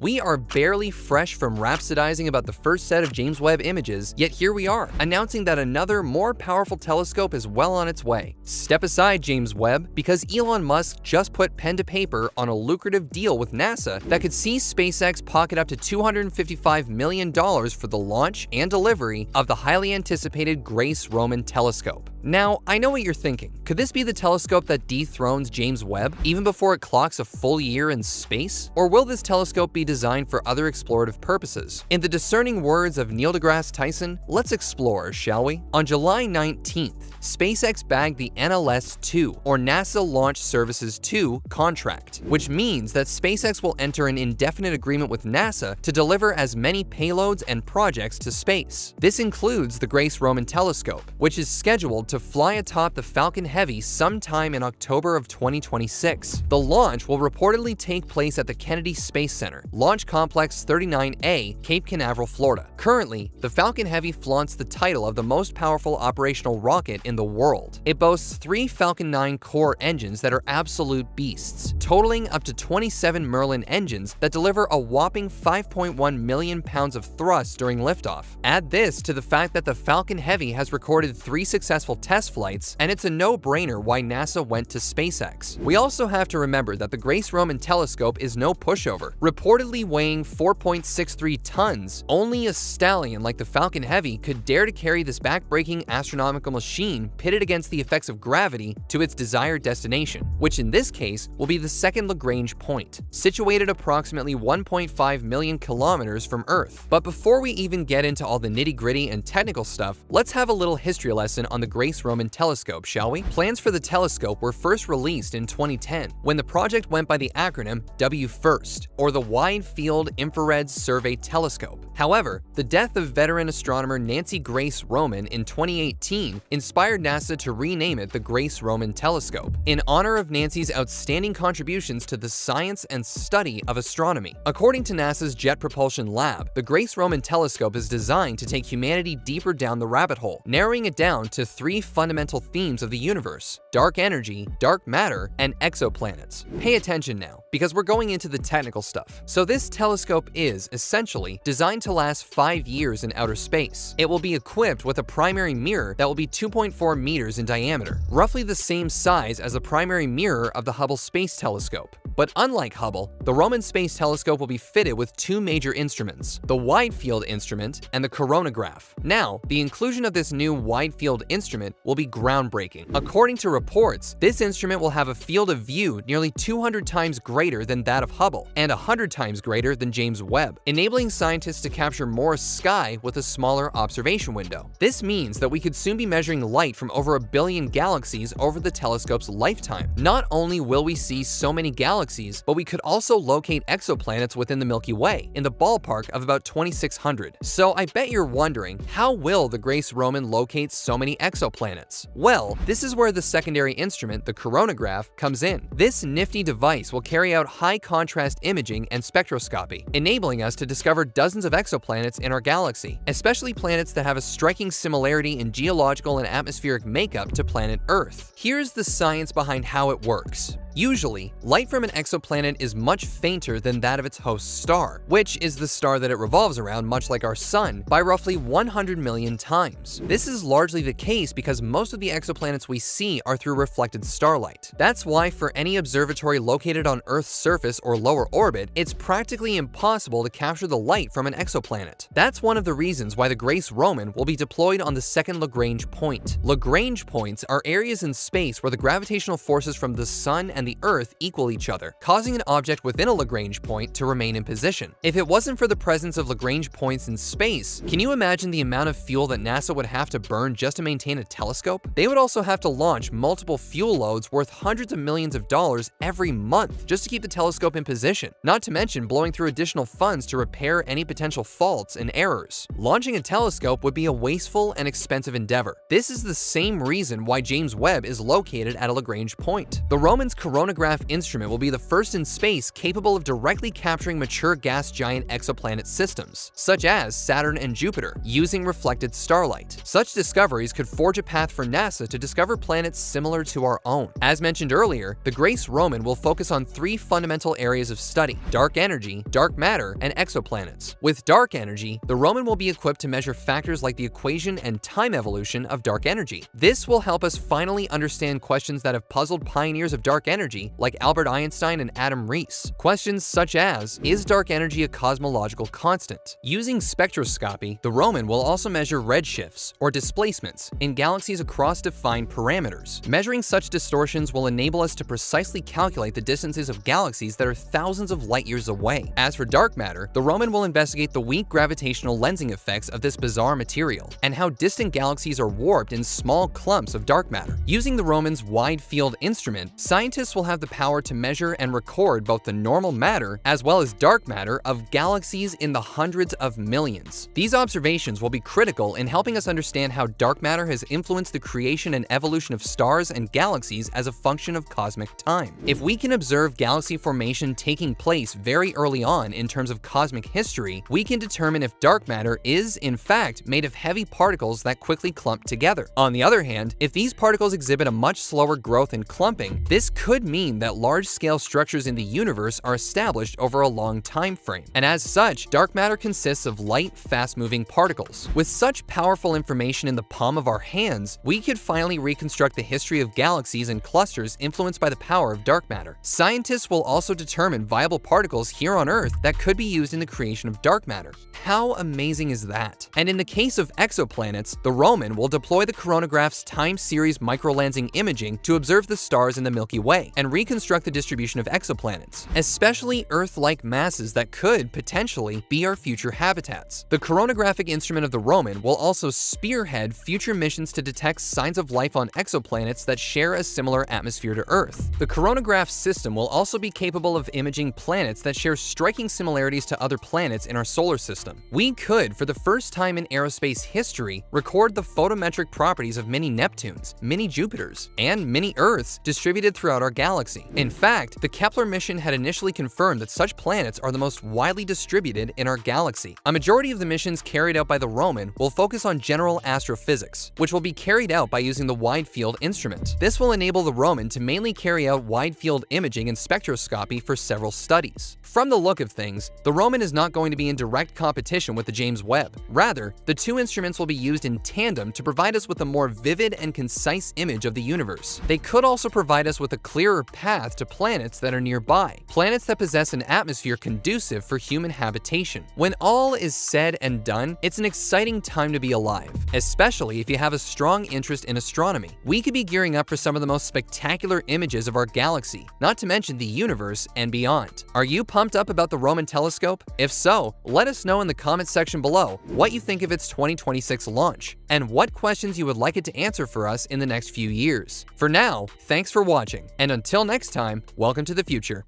We are barely fresh from rhapsodizing about the first set of James Webb images, yet here we are, announcing that another, more powerful telescope is well on its way. Step aside, James Webb, because Elon Musk just put pen to paper on a lucrative deal with NASA that could see SpaceX pocket up to $255 million for the launch and delivery of the highly anticipated Grace Roman Telescope. Now, I know what you're thinking. Could this be the telescope that dethrones James Webb, even before it clocks a full year in space? Or will this telescope be designed for other explorative purposes? In the discerning words of Neil deGrasse Tyson, let's explore, shall we? On July 19th, SpaceX bagged the NLS-2, or NASA Launch Services 2, contract, which means that SpaceX will enter an indefinite agreement with NASA to deliver as many payloads and projects to space. This includes the Grace Roman Telescope, which is scheduled to fly atop the Falcon Heavy sometime in October of 2026. The launch will reportedly take place at the Kennedy Space Center, Launch Complex 39A, Cape Canaveral, Florida. Currently, the Falcon Heavy flaunts the title of the most powerful operational rocket in the world. It boasts 3 Falcon 9 core engines that are absolute beasts, totaling up to 27 Merlin engines that deliver a whopping 5.1 million pounds of thrust during liftoff. Add this to the fact that the Falcon Heavy has recorded 3 successful test flights, and it's a no-brainer why NASA went to SpaceX. We also have to remember that the Grace Roman Telescope is no pushover. Reportedly weighing 4.63 tons, only a stallion like the Falcon Heavy could dare to carry this back-breaking astronomical machine pitted against the effects of gravity to its desired destination, which in this case will be the second Lagrange point, situated approximately 1.5 million kilometers from Earth. But before we even get into all the nitty-gritty and technical stuff, let's have a little history lesson on the Grace Roman Telescope, shall we? Plans for the telescope were first released in 2010, when the project went by the acronym WFIRST, or the Wide Field Infrared Survey Telescope. However, the death of veteran astronomer Nancy Grace Roman in 2018 inspired NASA to rename it the Grace Roman Telescope, in honor of Nancy's outstanding contributions to the science and study of astronomy. According to NASA's Jet Propulsion Lab, the Grace Roman Telescope is designed to take humanity deeper down the rabbit hole, narrowing it down to 3 fundamental themes of the universe: dark energy, dark matter, and exoplanets. Pay attention now, because we're going into the technical stuff. So this telescope is, essentially, designed to last 5 years in outer space. It will be equipped with a primary mirror that will be 2.4 meters in diameter, roughly the same size as the primary mirror of the Hubble Space Telescope. But unlike Hubble, the Roman Space Telescope will be fitted with 2 major instruments, the Wide Field Instrument and the Coronagraph. Now, the inclusion of this new Wide Field Instrument will be groundbreaking. According to reports, this instrument will have a field of view nearly 200 times greater than that of Hubble, and 100 times greater than James Webb, enabling scientists to capture more sky with a smaller observation window. This means that we could soon be measuring light from over 1 billion galaxies over the telescope's lifetime. Not only will we see so many galaxies, but we could also locate exoplanets within the Milky Way, in the ballpark of about 2,600. So I bet you're wondering, how will the Grace Roman locate so many exoplanets? Well, this is where the secondary instrument, the coronagraph, comes in. This nifty device will carry out high-contrast imaging and spectroscopy, enabling us to discover dozens of exoplanets in our galaxy, especially planets that have a striking similarity in geological and atmospheric makeup to planet Earth. Here's the science behind how it works. Usually, light from an exoplanet is much fainter than that of its host star, which is the star that it revolves around, much like our Sun, by roughly 100 million times. This is largely the case because most of the exoplanets we see are through reflected starlight. That's why for any observatory located on Earth's surface or lower orbit, it's practically impossible to capture the light from an exoplanet. That's one of the reasons why the Grace Roman will be deployed on the second Lagrange point. Lagrange points are areas in space where the gravitational forces from the Sun and the Earth equal each other, causing an object within a Lagrange point to remain in position. If it wasn't for the presence of Lagrange points in space, can you imagine the amount of fuel that NASA would have to burn just to maintain a telescope? They would also have to launch multiple fuel loads worth hundreds of millions of dollars every month just to keep the telescope in position, not to mention blowing through additional funds to repair any potential faults and errors. Launching a telescope would be a wasteful and expensive endeavor. This is the same reason why James Webb is located at a Lagrange point. The Roman's Coronagraph instrument will be the first in space capable of directly capturing mature gas giant exoplanet systems, such as Saturn and Jupiter, using reflected starlight. Such discoveries could forge a path for NASA to discover planets similar to our own. As mentioned earlier, the Grace Roman will focus on three fundamental areas of study: dark energy, dark matter, and exoplanets. With dark energy, the Roman will be equipped to measure factors like the equation and time evolution of dark energy. This will help us finally understand questions that have puzzled pioneers of dark energy like Albert Einstein and Adam Reese. Questions such as, is dark energy a cosmological constant? Using spectroscopy, the Roman will also measure redshifts, or displacements, in galaxies across defined parameters. Measuring such distortions will enable us to precisely calculate the distances of galaxies that are thousands of light years away. As for dark matter, the Roman will investigate the weak gravitational lensing effects of this bizarre material, and how distant galaxies are warped in small clumps of dark matter. Using the Roman's Wide Field Instrument, scientists will have the power to measure and record both the normal matter as well as dark matter of galaxies in the hundreds of millions. These observations will be critical in helping us understand how dark matter has influenced the creation and evolution of stars and galaxies as a function of cosmic time. If we can observe galaxy formation taking place very early on in terms of cosmic history, we can determine if dark matter is, in fact, made of heavy particles that quickly clump together. On the other hand, if these particles exhibit a much slower growth and clumping, this could mean that large-scale structures in the universe are established over a long time frame. And as such, dark matter consists of light, fast-moving particles. With such powerful information in the palm of our hands, we could finally reconstruct the history of galaxies and clusters influenced by the power of dark matter. Scientists will also determine viable particles here on Earth that could be used in the creation of dark matter. How amazing is that? And in the case of exoplanets, the Roman will deploy the Coronagraph's time series microlensing imaging to observe the stars in the Milky Way and reconstruct the distribution of exoplanets, especially Earth-like masses that could potentially be our future habitats. The Coronagraphic instrument of the Roman will also spearhead future missions to detect signs of life on exoplanets that share a similar atmosphere to Earth. The Coronagraph system will also be capable of imaging planets that share striking similarities to other planets in our solar system. We could, for the first time in aerospace history, record the photometric properties of many Neptunes, many Jupiters, and many Earths distributed throughout our galaxy. In fact, the Kepler mission had initially confirmed that such planets are the most widely distributed in our galaxy. A majority of the missions carried out by the Roman will focus on general astrophysics, which will be carried out by using the Wide Field Instrument. This will enable the Roman to mainly carry out wide field imaging and spectroscopy for several studies. From the look of things, the Roman is not going to be in direct competition with the James Webb. Rather, the two instruments will be used in tandem to provide us with a more vivid and concise image of the universe. They could also provide us with a clearer path to planets that are nearby, planets that possess an atmosphere conducive for human habitation. When all is said and done, it's an exciting time to be alive, especially if you have a strong interest in astronomy. We could be gearing up for some of the most spectacular images of our galaxy, not to mention the universe and beyond. Are you pumped up about the Roman telescope? If so, let us know in the comments section below what you think of its 2026 launch, and what questions you would like it to answer for us in the next few years. For now, thanks for watching, and until next time, welcome to the future.